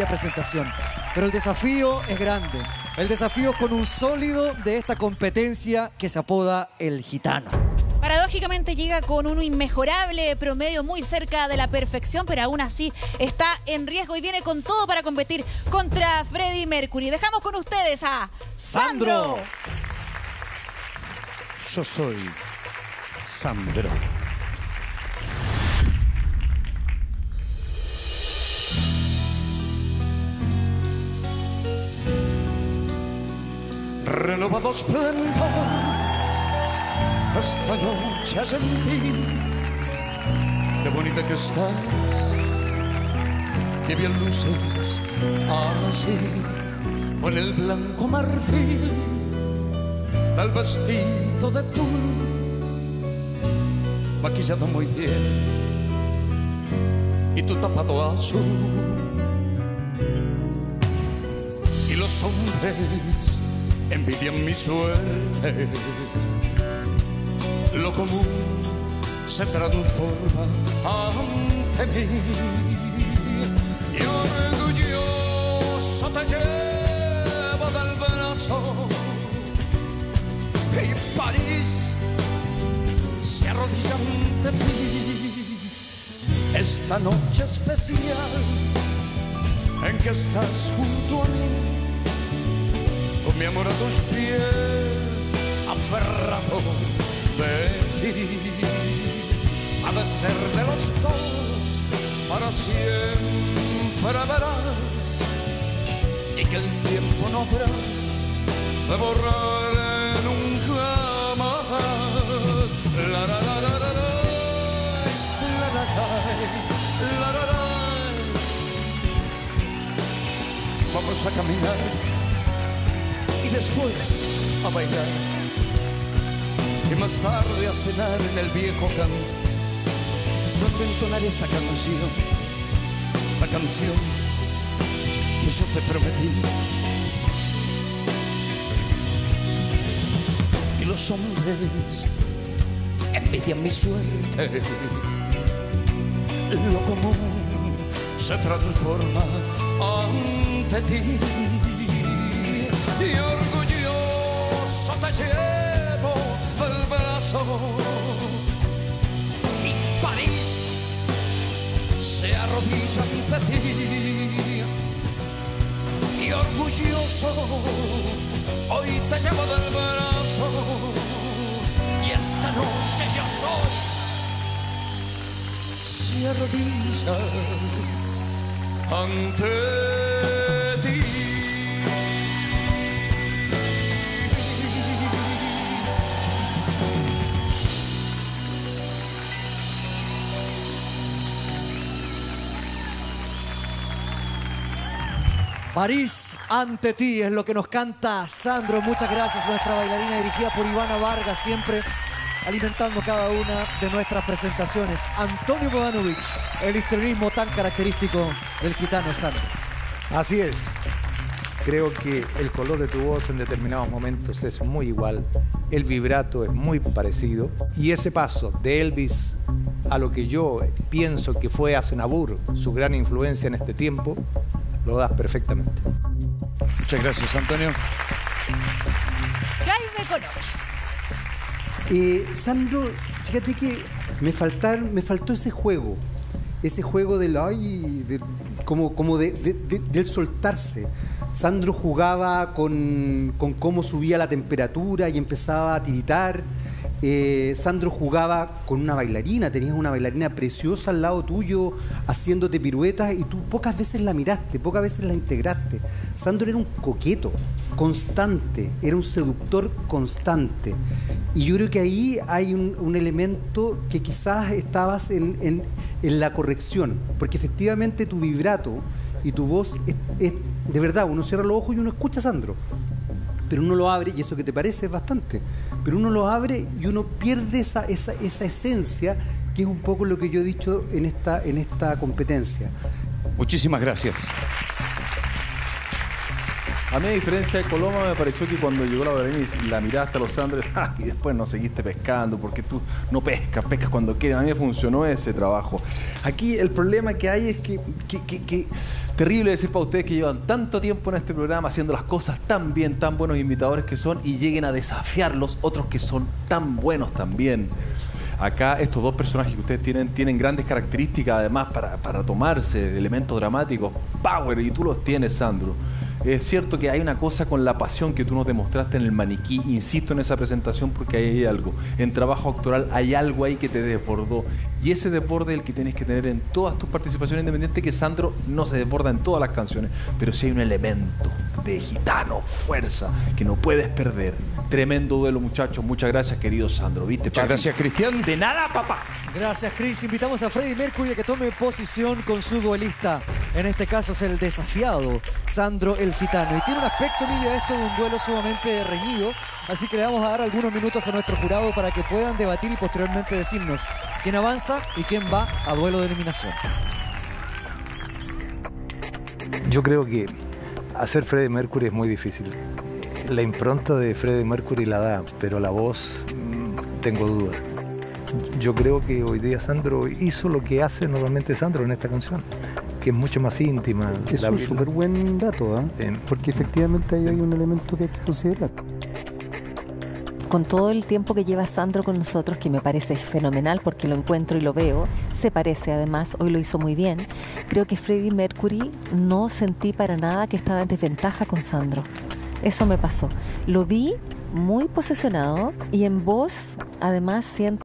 sencilla presentación. Pero el desafío es grande. El desafío es con un sólido de esta competencia que se apoda El Gitano. Paradójicamente llega con un inmejorable promedio muy cerca de la perfección, pero aún así está en riesgo y viene con todo para competir contra Freddie Mercury. Dejamos con ustedes a Sandro. Yo soy Sandro. Renovado esplendor, esta noche sentí qué bonita que estás, qué bien luces así, con el blanco marfil del vestido de tul, maquillado muy bien y tu tapado azul. Y los hombres envidian mi suerte, lo común se transforma ante mí. Y orgulloso te llevo del brazo, y París se arrodilla ante ti. Esta noche especial en que estás junto a mí, con mi amor a tus pies aferrado de ti, ha de ser de los dos para siempre verás, y que el tiempo no habrá de borrar nunca más. La la la la la la la la. Vamos a caminar y después a bailar, y más tarde a cenar en el viejo can, donde entonar esa canción, la canción que yo te prometí. Y los hombres envidian mi suerte, lo común se transforma ante ti. Y orgulloso te llevo del brazo, y París se arrodilla ante ti. Y orgulloso hoy te llevo del brazo, y esta noche yo soy, se arrodilla ante ti. París ante ti es lo que nos canta Sandro. Muchas gracias, nuestra bailarina dirigida por Ivana Vargas, siempre alimentando cada una de nuestras presentaciones. Antonio Vodanovic, el histrionismo tan característico del gitano Sandro. Así es. Creo que el color de tu voz en determinados momentos es muy igual, el vibrato es muy parecido, y ese paso de Elvis a lo que yo pienso que fue Azenabur, su gran influencia en este tiempo, lo das perfectamente. Muchas gracias, Antonio. Jaime Conoca. Sandro, fíjate que me faltó ese juego del ay, como del soltarse. Sandro jugaba con cómo subía la temperatura y empezaba a tiritar. Sandro jugaba con una bailarina, tenías una bailarina preciosa al lado tuyo haciéndote piruetas, y tú pocas veces la miraste, pocas veces la integraste. Sandro era un coqueto constante, era un seductor constante, y yo creo que ahí hay un elemento que quizás estabas en la corrección, porque efectivamente tu vibrato y tu voz es de verdad, uno cierra los ojos y uno escucha a Sandro, pero uno lo abre, y eso que te parece es bastante, pero uno lo abre y uno pierde esa esencia, que es un poco lo que yo he dicho en esta competencia. Muchísimas gracias. A mí, a diferencia de Coloma, me pareció que cuando llegó la Berenice y la miraste a los Sandro, ¡ah! Y después no seguiste pescando, porque tú no pescas, pescas cuando quieres. A mí me funcionó ese trabajo. Aquí el problema que hay es que terrible decir para ustedes que llevan tanto tiempo en este programa haciendo las cosas tan bien, tan buenos imitadores que son, y lleguen a desafiar los otros que son tan buenos también. Acá estos dos personajes que ustedes tienen grandes características, además, para tomarse elementos dramáticos, power, y tú los tienes, Sandro. Es cierto que hay una cosa con la pasión que tú nos demostraste en el maniquí. Insisto en esa presentación porque ahí hay algo. En trabajo actoral hay algo ahí que te desbordó. Y ese desborde es el que tienes que tener en todas tus participaciones independientes, que Sandro no se desborda en todas las canciones. Pero sí hay un elemento de gitano, fuerza, que no puedes perder. Tremendo duelo, muchachos. Muchas gracias, querido Sandro. ¿Viste, Muchas gracias, Cristian. De nada, papá. Gracias, Cris. Invitamos a Freddie Mercury a que tome posición con su duelista. En este caso es el desafiado, Sandro el Gitano. Y tiene un aspecto, Millo, esto de un duelo sumamente reñido. Así que le vamos a dar algunos minutos a nuestro jurado para que puedan debatir y posteriormente decirnos quién avanza y quién va a duelo de eliminación. Yo creo que hacer Freddie Mercury es muy difícil. La impronta de Freddie Mercury la da, pero la voz, tengo dudas. Yo creo que hoy día Sandro hizo lo que hace normalmente Sandro en esta canción, que es mucho más íntima. Es un súper buen dato, ¿eh? Porque efectivamente ahí hay un elemento que hay que considerar. Con todo el tiempo que lleva Sandro con nosotros, que me parece fenomenal porque lo encuentro y lo veo, se parece además, hoy lo hizo muy bien, creo que Freddie Mercury no sentí para nada que estaba en desventaja con Sandro. Eso me pasó. Lo vi muy posicionado y en voz, además, siento